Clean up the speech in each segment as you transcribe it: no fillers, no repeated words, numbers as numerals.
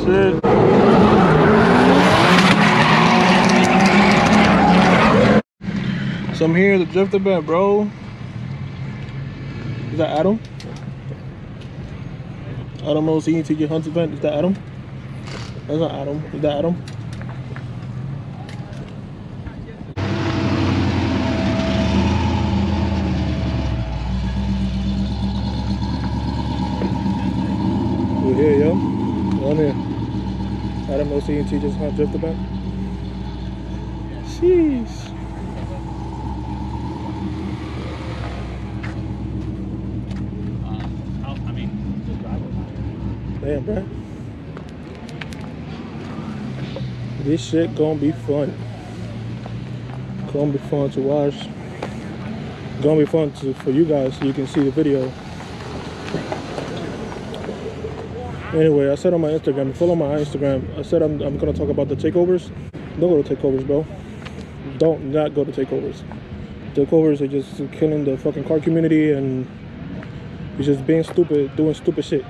That's it. So I'm here at the drifter bed, bro. Is that Adam? Adam LZ, TJ Hunt's event. Is that Adam? That's not Adam. Is that Adam? We're here, yo. I'm here. Adam LZ and TJ Hunt drifter bed. Sheesh. Damn, bro. This shit gonna be fun. Gonna be fun to watch. Gonna be fun for you guys so you can see the video. Anyway, I said on my Instagram, follow my Instagram. I said I'm gonna talk about the takeovers. Don't go to takeovers, bro. Don't not go to takeovers. Takeovers are just killing the fucking car community and it's just being stupid, doing stupid shit.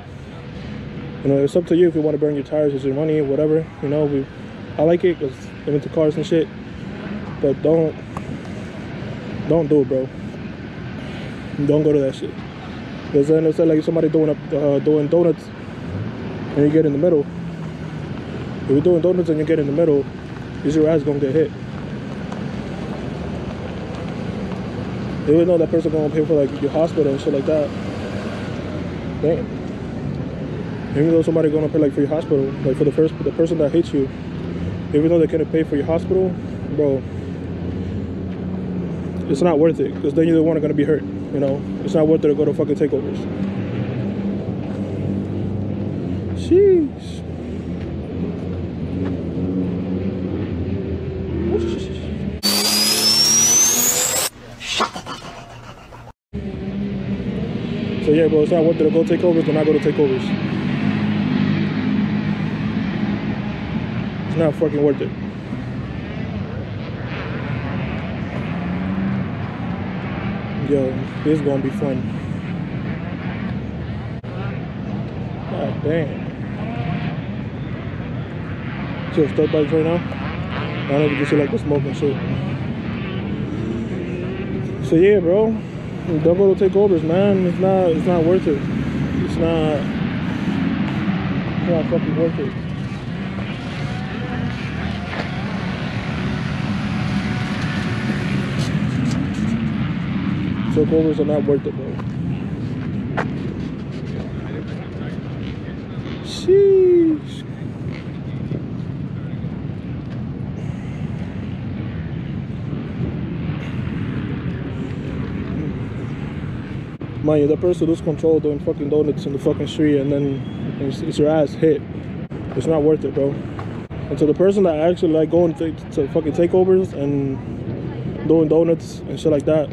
You know, it's up to you if you want to burn your tires, it's your money, whatever. You know, I like it because I'm into cars and shit. But don't do it, bro. Don't go to that shit. Because then it's like somebody doing donuts and you get in the middle. If you're doing donuts and you get in the middle, is your ass gonna get hit. Even though that person gonna pay for like your hospital and shit like that. Damn. Even though somebody's gonna pay like for your hospital, like for the person that hits you, even though they couldn't pay for your hospital, bro, it's not worth it. Because then you're the one gonna be hurt. You know, it's not worth it to go to fucking takeovers. Jeez. So yeah, bro, it's not worth it to go takeovers. Do not go to takeovers. Not fucking worth it. Yo, this is gonna be fun. God damn. Just dirt bikes right now. I don't know if you can see like the smoke and shit. So yeah, bro. Don't go to takeovers, man. It's not worth it. It's not fucking worth it. Takeovers are not worth it, bro. Sheesh. Man, you're the person who loses control doing fucking donuts in the fucking street and then it's your ass hit. It's not worth it, bro. And so the person that actually like going to fucking takeovers and doing donuts and shit like that,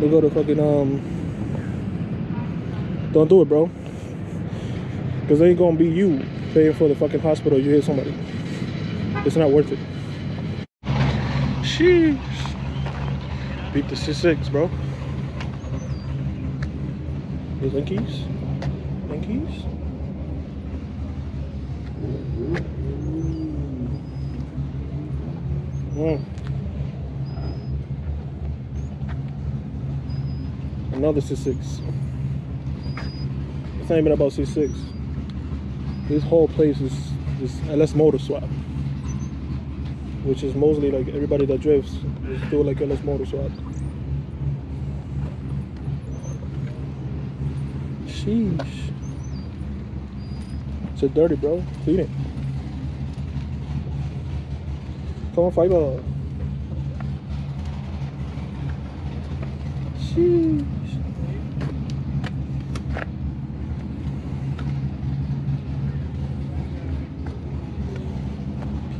they go to fucking, don't do it, bro. Because they ain't gonna be you paying for the fucking hospital you hit somebody. It's not worth it. Sheesh. Beat the C6, bro. Those NKs? NKs? Another C6. It's not even about C6. This whole place is this LS motor swap, which is mostly like everybody that drifts is doing like LS motor swap. Sheesh. It's so dirty, bro. Clean it. Come on, fiber. Sheesh.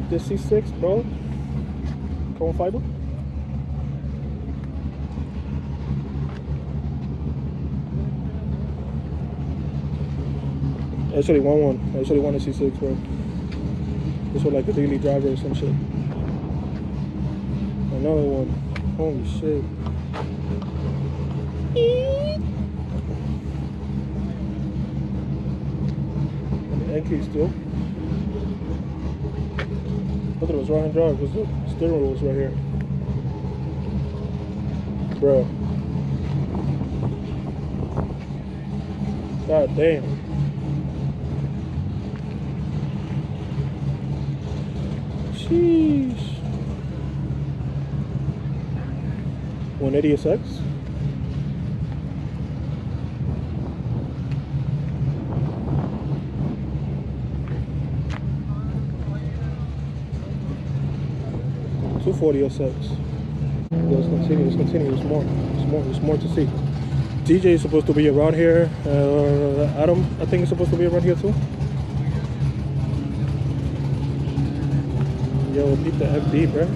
The C6, bro. Cone fiber. Actually, I actually want a C6, bro. This was like a daily driver or some shit. Another one. Holy shit. NK still. I thought it was right-hand drive because look, the steering wheel is right here. Bro. God damn. Sheesh. 180SX. Mm-hmm. 240SX. Let's continue. There's more to see. DJ is supposed to be around here. Adam, I think, is supposed to be around here too. Yo, beat the FD, bro.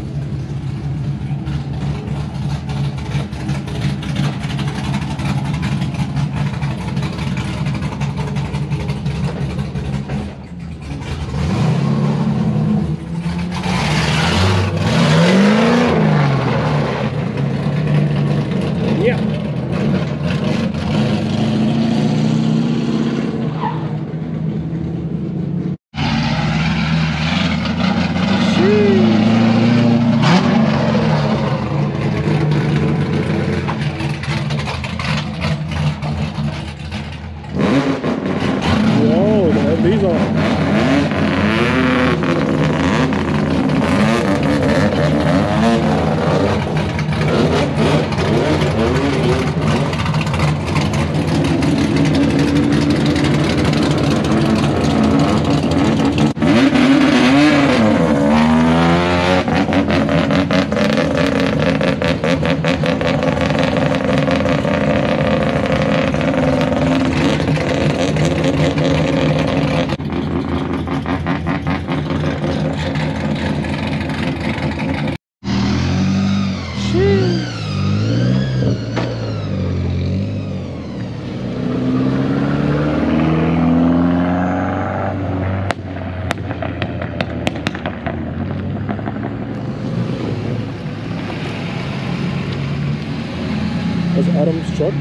Adam's truck,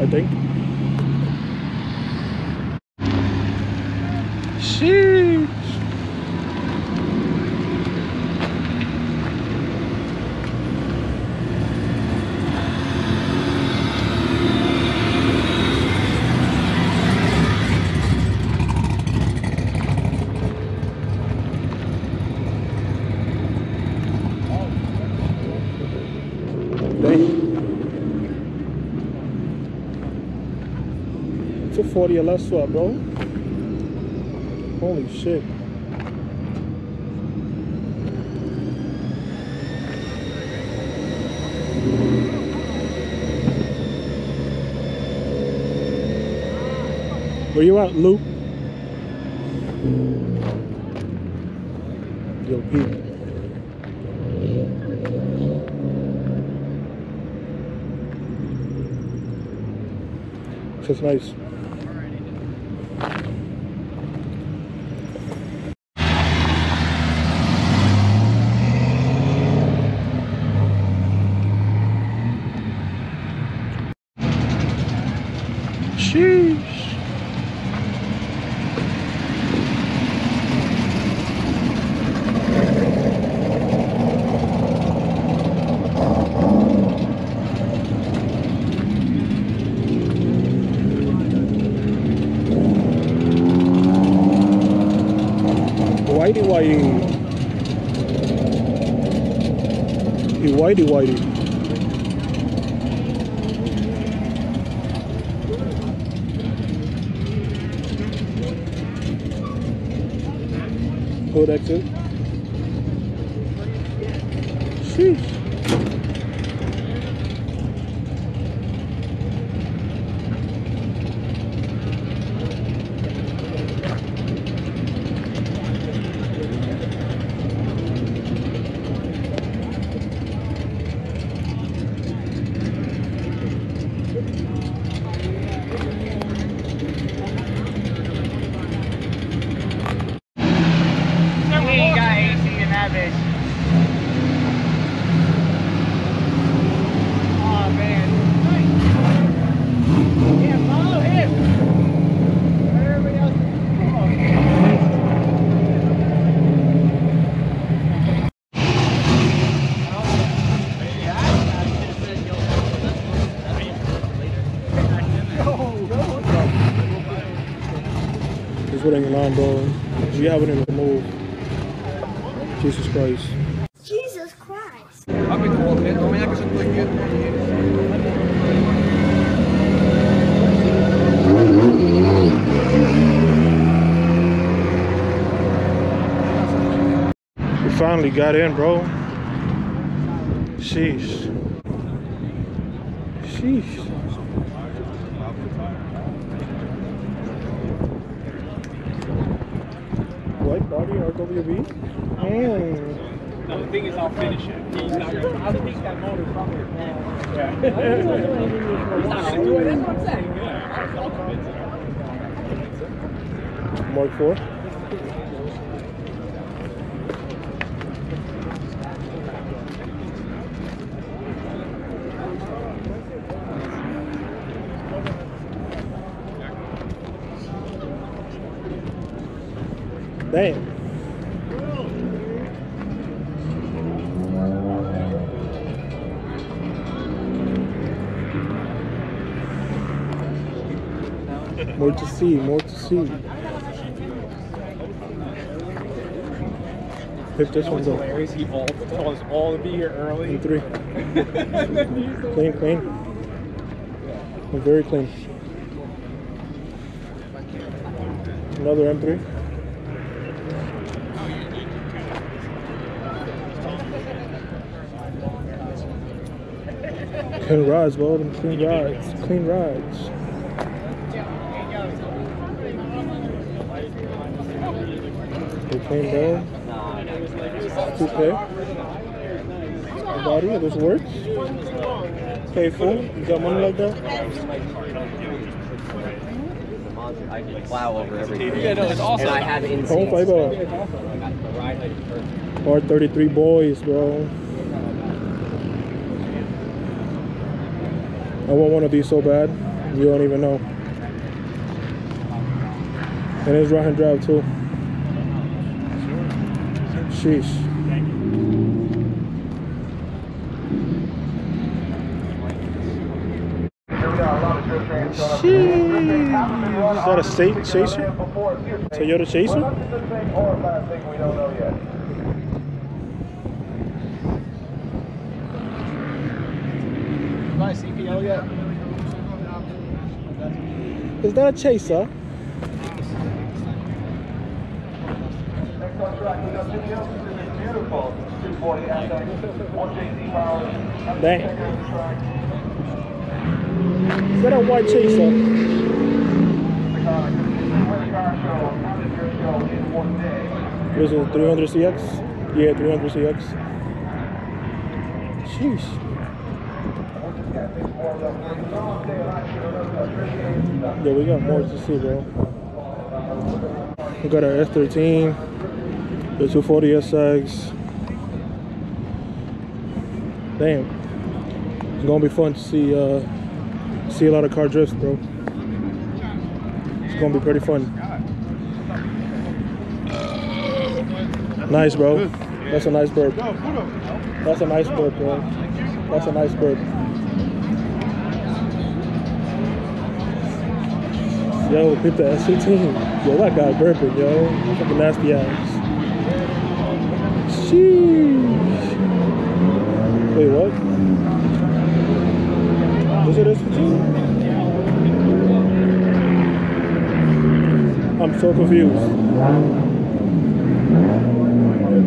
I think. Sheesh. Dang. 240 LS swap, bro. Holy shit. Where you at, Luke? Yo, Pete. That's nice. Whitey. Hold exit. Sheesh. bro. You haven't even moved. Jesus Christ. Jesus Christ. We finally got in, bro. Sheesh. Sheesh. White body RWB? Mm. No, the thing is, I'll finish it. He's not going to. I'll take that motor from here. Yeah. He's not going to do it. That's what I'm saying. Yeah. I'll convince him. Mark Four? Damn. More to see, more to see. Pick this one up. He told us all to be here early. M3. Clean, clean. I'm very clean. Another M3. Clean rides, bro. Them clean rides. Clean rides. They clean, bro. 2K. Body, this works. Payful. You got money like that? I did plow over everything. Yeah, no, it's awesome. And I had insane. R33 boys, bro. I want one of these so bad, you don't even know. And it's right-hand drive too. Sheesh. Sheesh. Is that a state chaser? Toyota Chaser? We don't know yet. CPO yet? Is that a Chaser? Next on track, we got CPO. This is beautiful. 240SX, 1JZ power. Dang. Is that a white Chaser? This is 300CX? Yeah, 300CX. Sheesh. Yeah, we got more to see, bro. We got our S13, the 240SX. Damn, it's gonna be fun to see a lot of car drifts, bro. It's gonna be pretty fun. Nice, bro. That's a nice burp. That's a nice burp, bro. That's a nice burp. Yo, hit the S15. Yo, that guy burping, yo. Fucking nasty ass. Sheesh. Wait, what? Was it S15? I'm so confused.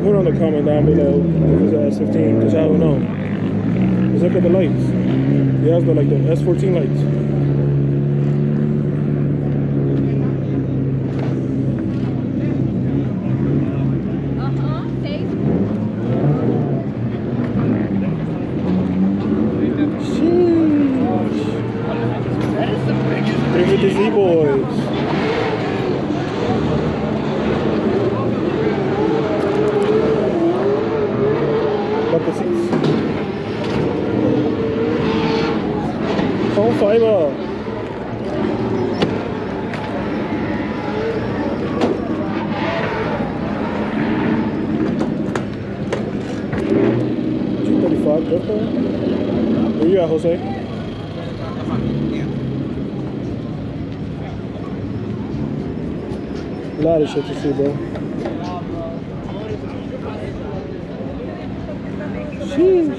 Put on the comment down below if it's S15, because I don't know. Just look at the lights. It has the, like, the S14 lights. Where you at, Jose? Yeah. várias de retrocida. Xiii.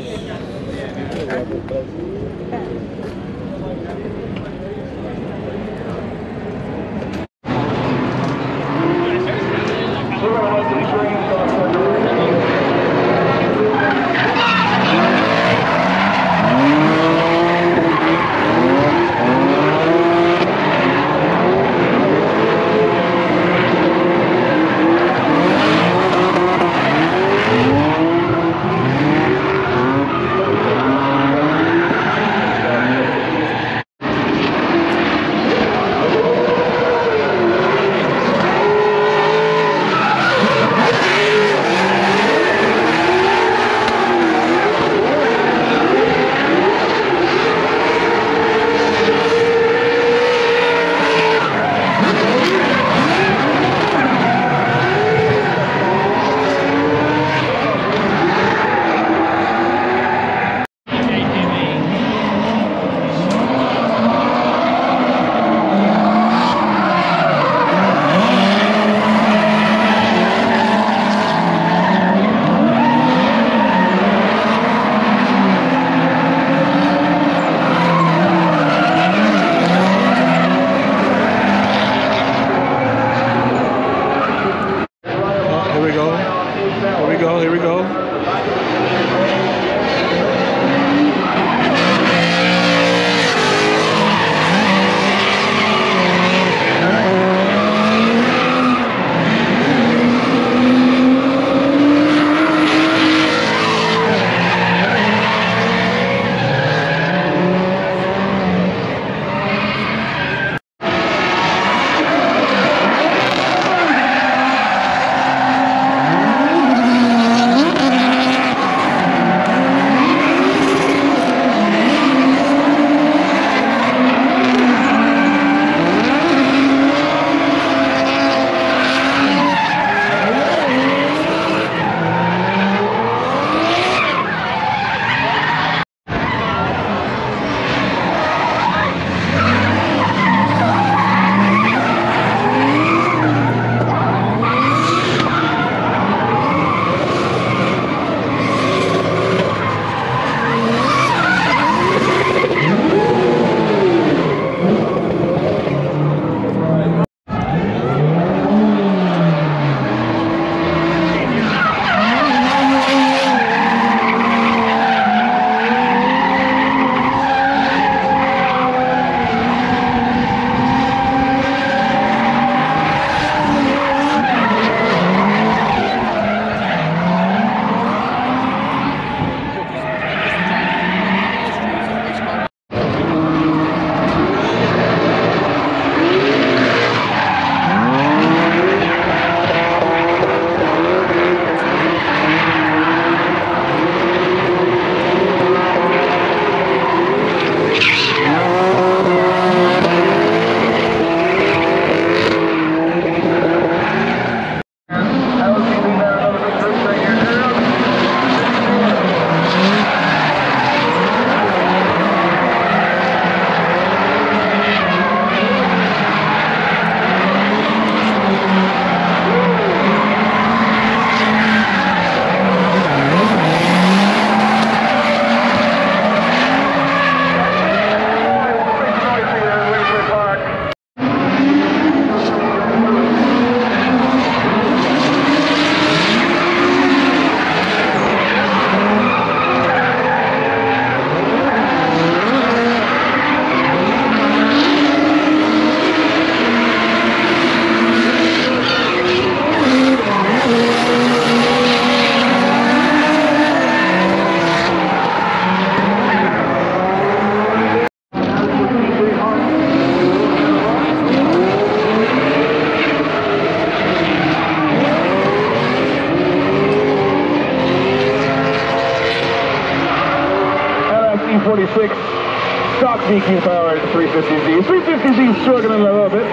DQ power at 350Z. 350Z is struggling a little bit.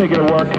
Making it work.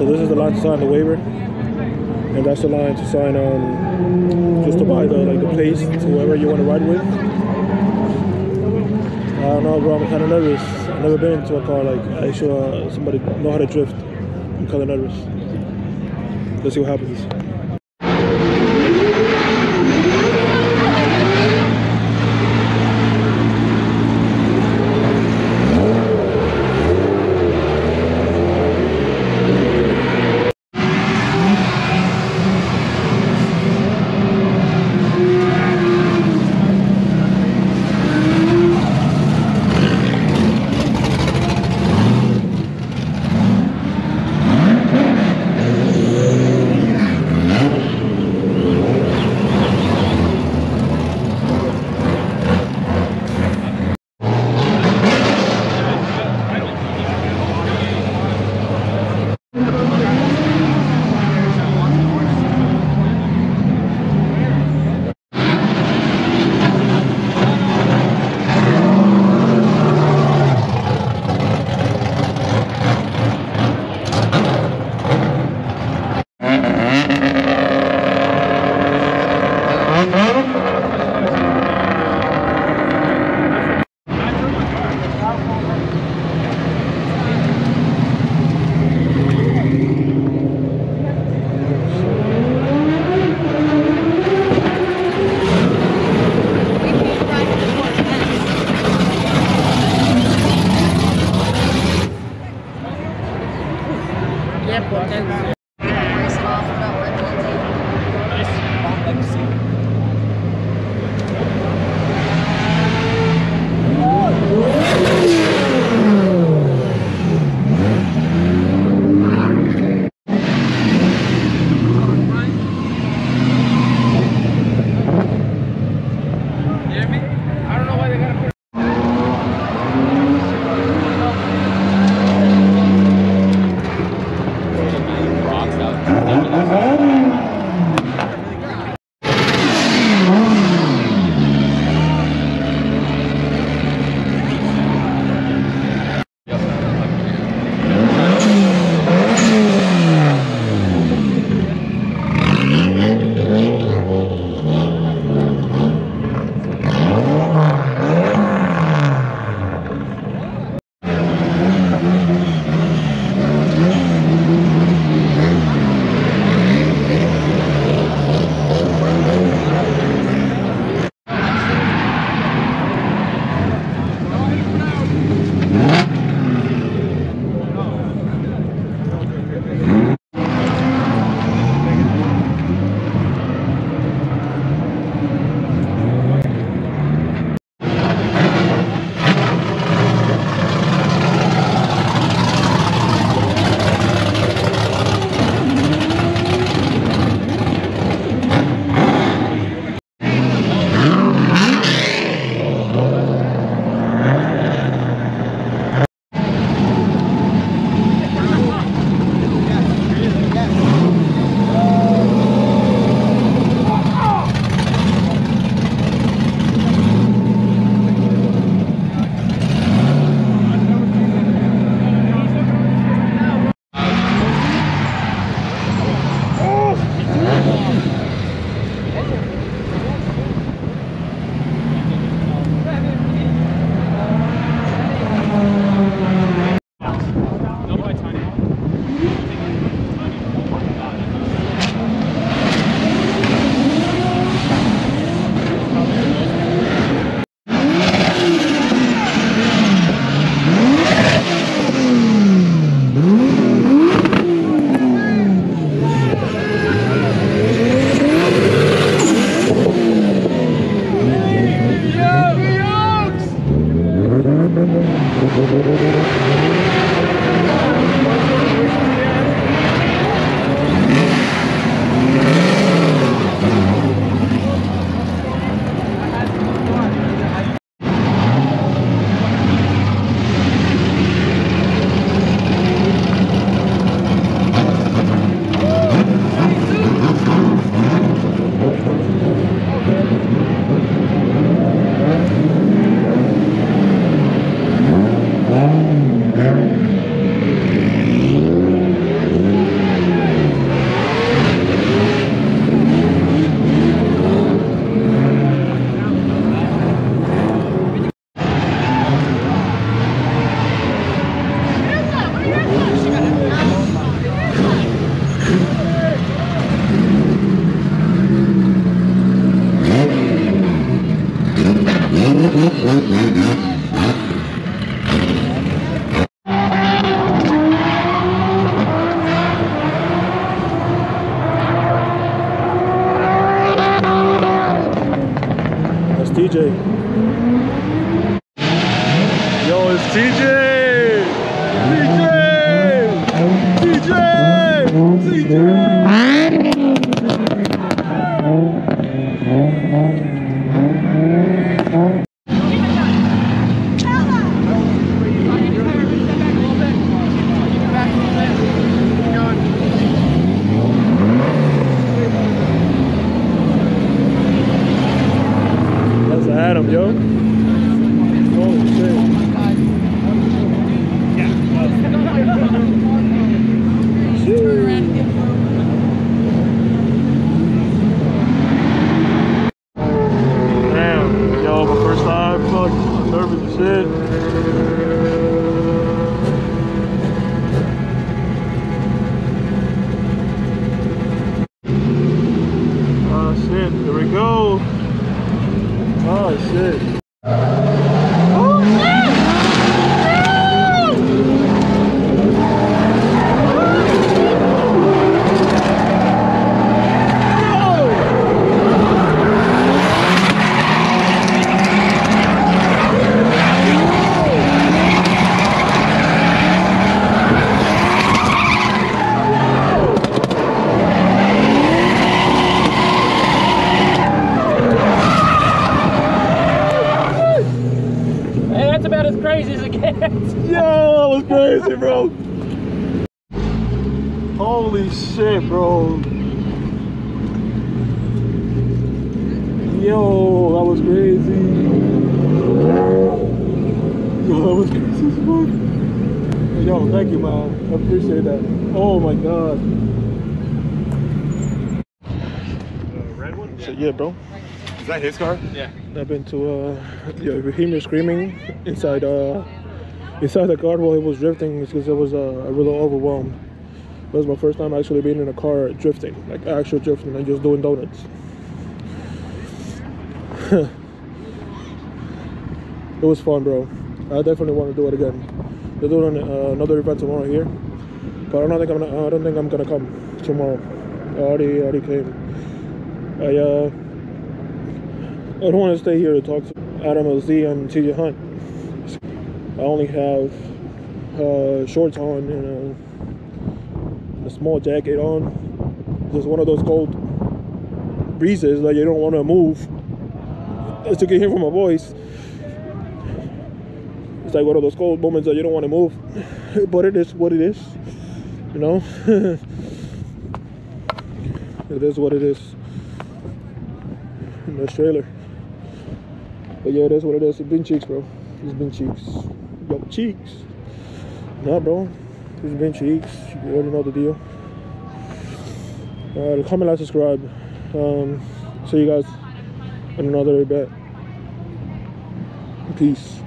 So this is the line to sign the waiver, and that's the line to sign on just to buy the like the place to whoever you want to ride with. I don't know, bro. I'm kind of nervous. I've never been into a car like actual somebody know how to drift. I'm kind of nervous. Let's see what happens. That's TJ. Yo, it's TJ! TJ! TJ! TJ! Adam, yo. Oh shit. Damn, yo, my first time, fuck, nervous as shit. Oh shit, here we go. Oh shit. Oh shit! Yo, that was crazy, bro. Holy shit, bro. Yo, that was crazy. Yo, that was crazy as fuck. Yo, thank you, man. I appreciate that. Oh my god. Red one? So, yeah, bro. Is that his car? Yeah. I've been to Bohemian screaming inside inside the guard while he was drifting because I was really overwhelmed. It was my first time actually being in a car drifting, like actual drifting and just doing donuts. It was fun, bro. I definitely want to do it again. They're doing another event tomorrow here, but I don't think I'm gonna come tomorrow. I already came. I don't want to stay here to talk to Adam LZ and TJ Hunt. I only have shorts on and a small jacket on. Just one of those cold breezes that you don't want to move. As you can hear from my voice, it's like one of those cold moments that you don't want to move. But it is what it is, you know? It is what it is. In this trailer. But yeah, that's what it is. It's been cheeks, bro. It's been cheeks. Yo, cheeks. Nah, bro. It's been cheeks. You already know the deal. Comment, like, subscribe. See you guys in another event. Peace.